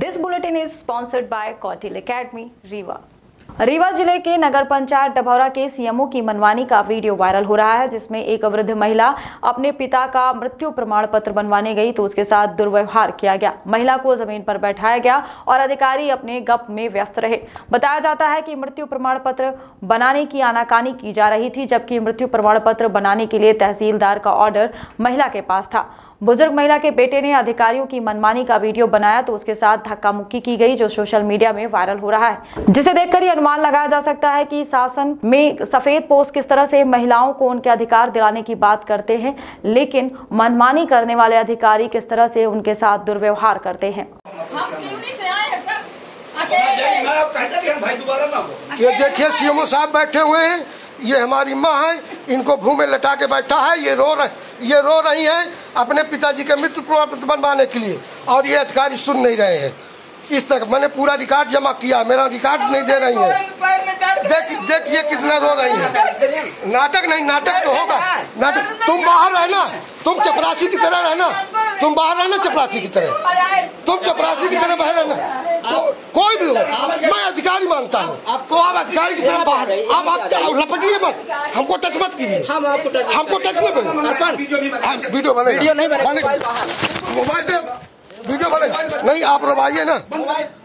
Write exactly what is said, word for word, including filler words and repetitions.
This bulletin is sponsored by Kautil academy Rewa. Rewa जिले के नगर पंचायत डभौरा के सीएमओ की मनमानी का वीडियो वायरल हो रहा है, जिसमें एक वृद्ध महिला अपने पिता का मृत्यु प्रमाण पत्र बनवाने गई तो उसके साथ दुर्व्यवहार किया गया। महिला को जमीन पर बैठाया गया और अधिकारी अपने गप में व्यस्त रहे। बताया जाता है कि मृत्यु प्रमाण पत्र बनाने की आनाकानी की जा रही थी, जबकि मृत्यु प्रमाण पत्र बनाने के लिए तहसीलदार का ऑर्डर महिला के पास था। बुजुर्ग महिला के बेटे ने अधिकारियों की मनमानी का वीडियो बनाया तो उसके साथ धक्का मुक्की की गई, जो सोशल मीडिया में वायरल हो रहा है, जिसे देखकर ये अनुमान लगाया जा सकता है कि शासन में सफेद पोस्ट किस तरह से महिलाओं को उनके अधिकार दिलाने की बात करते हैं, लेकिन मनमानी करने वाले अधिकारी किस तरह से उनके साथ दुर्व्यवहार करते हैं। ये देखिए सीएमओ साहब बैठे हुए हैं, ये हमारी माँ है, इनको भूमि में लटा के बैठा है, ये रो रहे ये रो रही हैं अपने पिताजी के मृत्यु प्रमाण पत्र बनवाने के लिए, और ये अधिकारी सुन नहीं रहे हैं। इस तक मैंने पूरा रिकॉर्ड जमा किया, मेरा रिकॉर्ड नहीं दे रही है। देख देखिए कितना रो रही है। नाटक नहीं, नाटक तो होगा नाटक। तुम बाहर रहना, तुम चपरासी की तरह रहना, तुम बाहर रहना चपरासी की तरह, तुम चपरासी की तरह बाहर रहना। कोई भी हो, मैं अधिकारी मानता हूँ, तो आप अधिकारी की तरह बाहर आप आप लपटिए मत, हमको टच मत कीजिए, हमको टच मत करिए। वीडियो बने, वीडियो नहीं बने, मोबाइल पे वीडियो बने नहीं, आप रवाइए ना।